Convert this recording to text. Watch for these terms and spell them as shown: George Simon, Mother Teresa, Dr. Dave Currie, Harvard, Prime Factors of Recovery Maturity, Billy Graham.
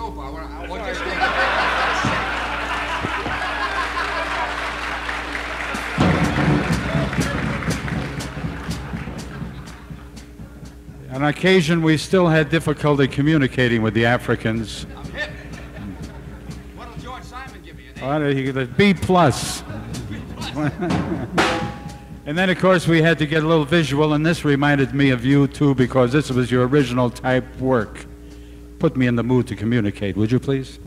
soap opera. On occasion, we still had difficulty communicating with the Africans. I'm hip. What'll George Simon give you? B+. And then, of course, we had to get a little visual, and this reminded me of you, too, because this was your original type work. Put me in the mood to communicate, would you please?